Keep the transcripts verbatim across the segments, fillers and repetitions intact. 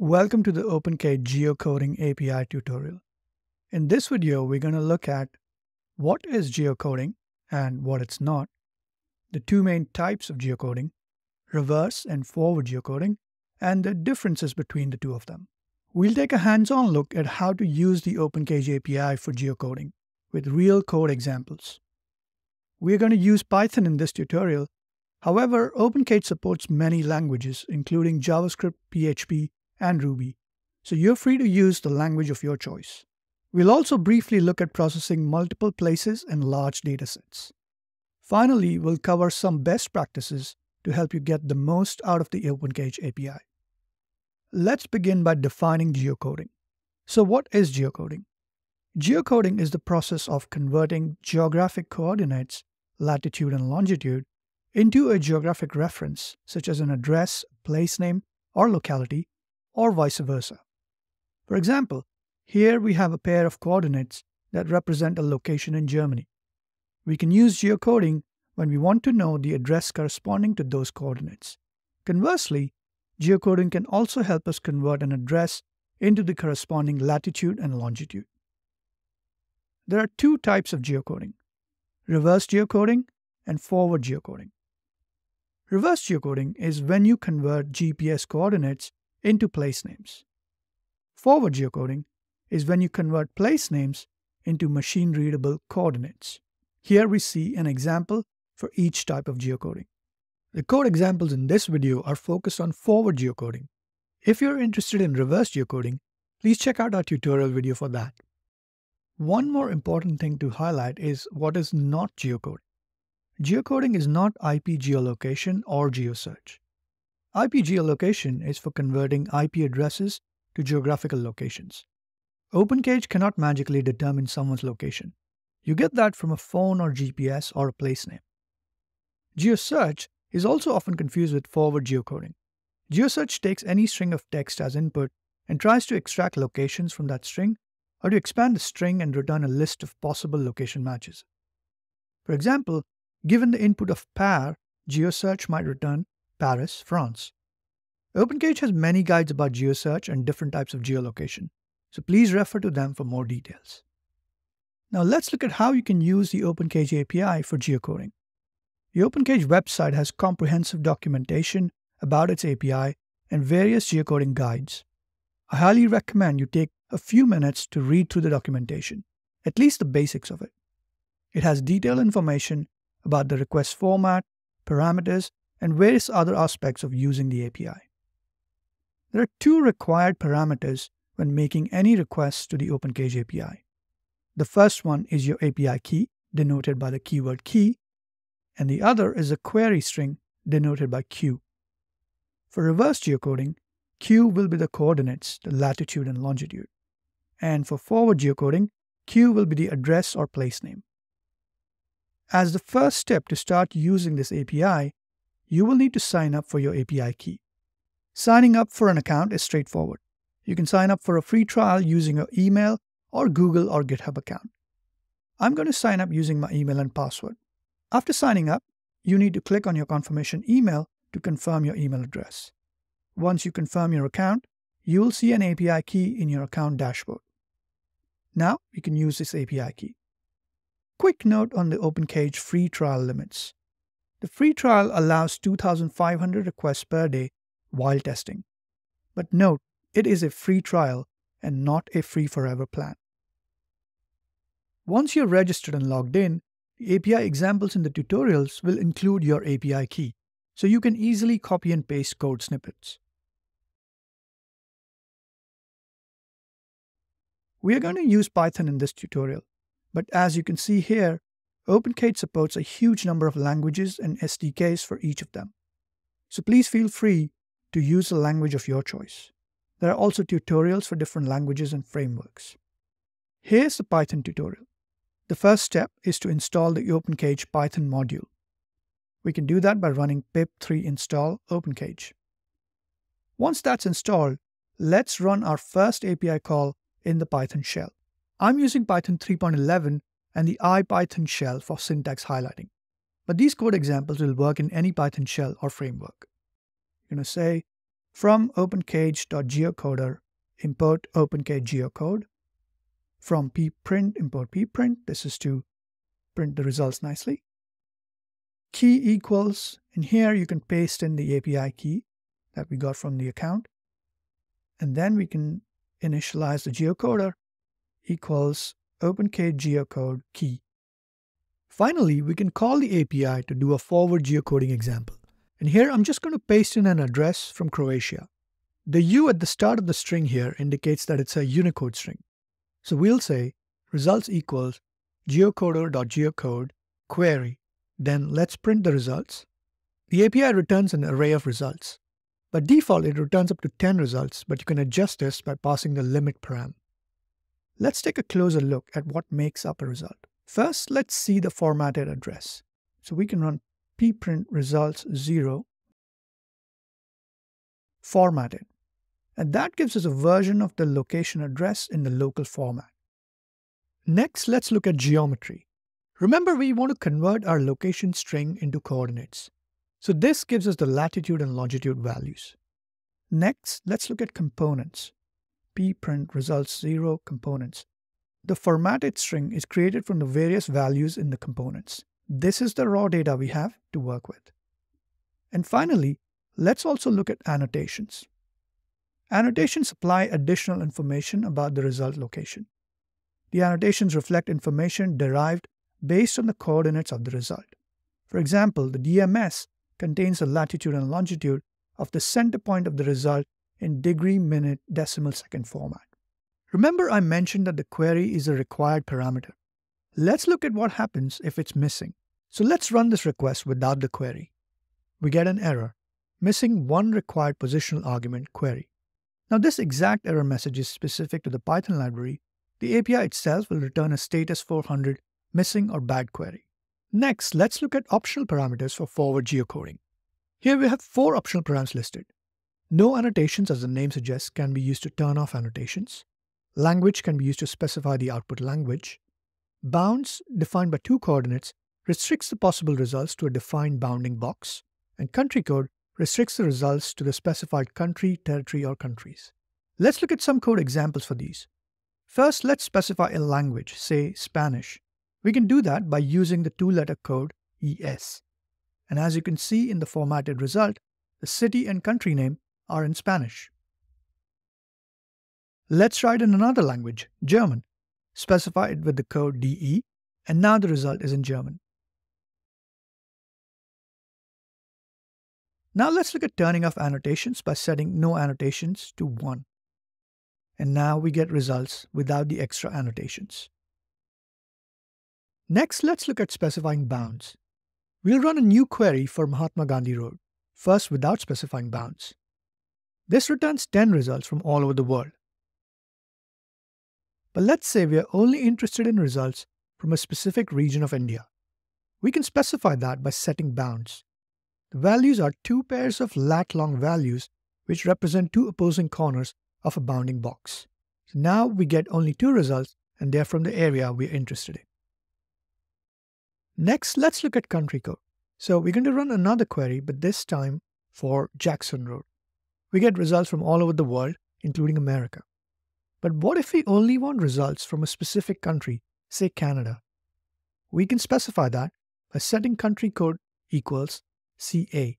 Welcome to the OpenCage Geocoding A P I tutorial. In this video, we're going to look at what is geocoding and what it's not, the two main types of geocoding, reverse and forward geocoding, and the differences between the two of them. We'll take a hands-on look at how to use the OpenCage A P I for geocoding with real code examples. We're going to use Python in this tutorial. However, OpenCage supports many languages, including JavaScript, P H P, and Ruby, so you're free to use the language of your choice. We'll also briefly look at processing multiple places and large datasets. Finally, we'll cover some best practices to help you get the most out of the OpenCage A P I. Let's begin by defining geocoding. So what is geocoding? Geocoding is the process of converting geographic coordinates, latitude and longitude, into a geographic reference, such as an address, place name, or locality, or vice versa. For example, here we have a pair of coordinates that represent a location in Germany. We can use geocoding when we want to know the address corresponding to those coordinates. Conversely, geocoding can also help us convert an address into the corresponding latitude and longitude. There are two types of geocoding: reverse geocoding and forward geocoding. Reverse geocoding is when you convert G P S coordinates into place names. Forward geocoding is when you convert place names into machine-readable coordinates. Here we see an example for each type of geocoding. The code examples in this video are focused on forward geocoding. If you're interested in reverse geocoding, please check out our tutorial video for that. One more important thing to highlight is what is not geocoding. Geocoding is not I P geolocation or GeoSearch. I P geolocation is for converting I P addresses to geographical locations. OpenCage cannot magically determine someone's location. You get that from a phone or G P S or a place name. GeoSearch is also often confused with forward geocoding. GeoSearch takes any string of text as input and tries to extract locations from that string or to expand the string and return a list of possible location matches. For example, given the input of Par, GeoSearch might return Paris, France. OpenCage has many guides about GeoSearch and different types of geolocation, so please refer to them for more details. Now let's look at how you can use the OpenCage A P I for geocoding. The OpenCage website has comprehensive documentation about its A P I and various geocoding guides. I highly recommend you take a few minutes to read through the documentation, at least the basics of it. It has detailed information about the request format, parameters, and various other aspects of using the A P I. There are two required parameters when making any requests to the OpenCage A P I. The first one is your A P I key, denoted by the keyword key, and the other is a query string, denoted by Q. For reverse geocoding, Q will be the coordinates, the latitude and longitude. And for forward geocoding, Q will be the address or place name. As the first step to start using this A P I, you will need to sign up for your A P I key. Signing up for an account is straightforward. You can sign up for a free trial using your email or Google or GitHub account. I'm going to sign up using my email and password. After signing up, you need to click on your confirmation email to confirm your email address. Once you confirm your account, you will see an A P I key in your account dashboard. Now, you can use this A P I key. Quick note on the OpenCage free trial limits. The free trial allows two thousand five hundred requests per day while testing. But note, it is a free trial and not a free forever plan. Once you're registered and logged in, the A P I examples in the tutorials will include your A P I key, so you can easily copy and paste code snippets. We are going to use Python in this tutorial, but as you can see here, OpenCage supports a huge number of languages and S D Ks for each of them. So please feel free to use the language of your choice. There are also tutorials for different languages and frameworks. Here's the Python tutorial. The first step is to install the OpenCage Python module. We can do that by running pip three install OpenCage. Once that's installed, let's run our first A P I call in the Python shell. I'm using Python three point eleven and the iPython shell for syntax highlighting. But these code examples will work in any Python shell or framework. You're going to say From opencage.geocoder, import opencage geocode. From pprint, import pprint. This is to print the results nicely. Key equals, and here you can paste in the A P I key that we got from the account. And then we can initialize the geocoder equals opencage geocode key. Finally, we can call the A P I to do a forward geocoding example. And here I'm just going to paste in an address from Croatia. The U at the start of the string here indicates that it's a Unicode string. So we'll say results equals geocoder.geocode query. Then let's print the results. The A P I returns an array of results. By default, it returns up to ten results, but you can adjust this by passing the limit param. Let's take a closer look at what makes up a result. First, let's see the formatted address. So we can run pprint results zero formatted. And that gives us a version of the location address in the local format. Next, let's look at geometry. Remember, we want to convert our location string into coordinates. So this gives us the latitude and longitude values. Next, let's look at components. Pprint results zero components. The formatted string is created from the various values in the components. This is the raw data we have to work with. And finally, let's also look at annotations. Annotations supply additional information about the result location. The annotations reflect information derived based on the coordinates of the result. For example, the D M S contains the latitude and longitude of the center point of the result in degree, minute, decimal second format. Remember, I mentioned that the query is a required parameter. Let's look at what happens if it's missing. So let's run this request without the query. We get an error, missing one required positional argument query. Now this exact error message is specific to the Python library. The A P I itself will return a status four hundred missing or bad query. Next, let's look at optional parameters for forward geocoding. Here we have four optional params listed. No annotations, as the name suggests, can be used to turn off annotations. Language can be used to specify the output language. Bounds, defined by two coordinates, restricts the possible results to a defined bounding box. And country code restricts the results to the specified country, territory, or countries. Let's look at some code examples for these. First, let's specify a language, say Spanish. We can do that by using the two-letter code E S. And as you can see in the formatted result, the city and country name are in Spanish. Let's write in another language, German. Specify it with the code D E, and now the result is in German. Now let's look at turning off annotations by setting no annotations to one. And now we get results without the extra annotations. Next, let's look at specifying bounds. We'll run a new query for Mahatma Gandhi Road, first without specifying bounds. This returns ten results from all over the world. But let's say we are only interested in results from a specific region of India. We can specify that by setting bounds. The values are two pairs of lat-long values which represent two opposing corners of a bounding box. So now we get only two results, and they're from the area we're interested in. Next, let's look at country code. So we're going to run another query, but this time for Jackson Road. We get results from all over the world, including America. But what if we only want results from a specific country, say Canada? We can specify that by setting country code equals C A.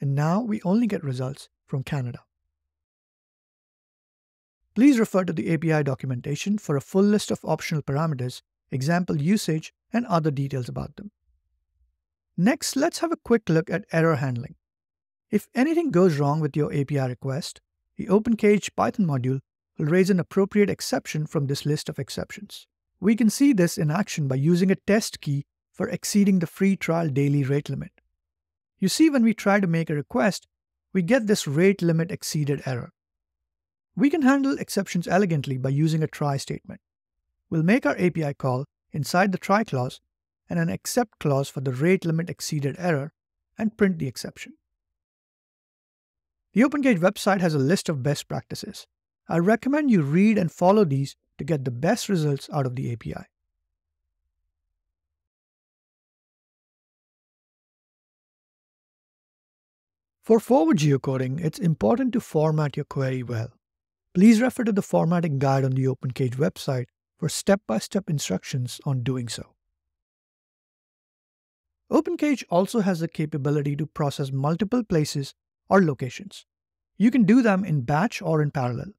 And now we only get results from Canada. Please refer to the A P I documentation for a full list of optional parameters, example usage, and other details about them. Next, let's have a quick look at error handling. If anything goes wrong with your A P I request, the OpenCage Python module will raise an appropriate exception from this list of exceptions. We can see this in action by using a test key for exceeding the free trial daily rate limit. You see, when we try to make a request, we get this rate limit exceeded error. We can handle exceptions elegantly by using a try statement. We'll make our A P I call inside the try clause and an except clause for the rate limit exceeded error and print the exception. The OpenCage website has a list of best practices. I recommend you read and follow these to get the best results out of the A P I. For forward geocoding, it's important to format your query well. Please refer to the formatting guide on the OpenCage website for step-by-step instructions on doing so. OpenCage also has the capability to process multiple places or locations. You can do them in batch or in parallel.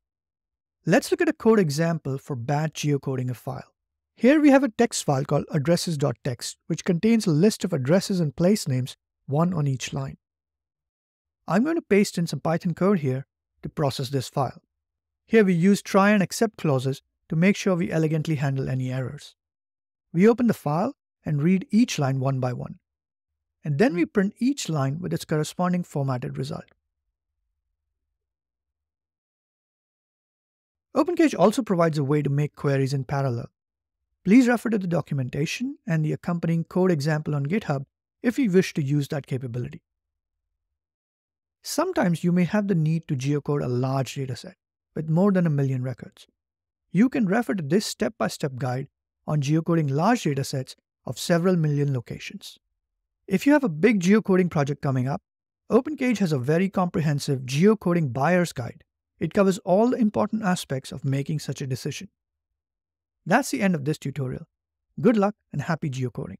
Let's look at a code example for batch geocoding a file. Here we have a text file called addresses dot text, which contains a list of addresses and place names, one on each line. I'm going to paste in some Python code here to process this file. Here we use try and except clauses to make sure we elegantly handle any errors. We open the file and read each line one by one. And then we print each line with its corresponding formatted result. OpenCage also provides a way to make queries in parallel. Please refer to the documentation and the accompanying code example on GitHub if you wish to use that capability. Sometimes you may have the need to geocode a large dataset with more than a million records. You can refer to this step-by-step guide on geocoding large datasets of several million locations. If you have a big geocoding project coming up, OpenCage has a very comprehensive geocoding buyer's guide. It covers all the important aspects of making such a decision. That's the end of this tutorial. Good luck and happy geocoding.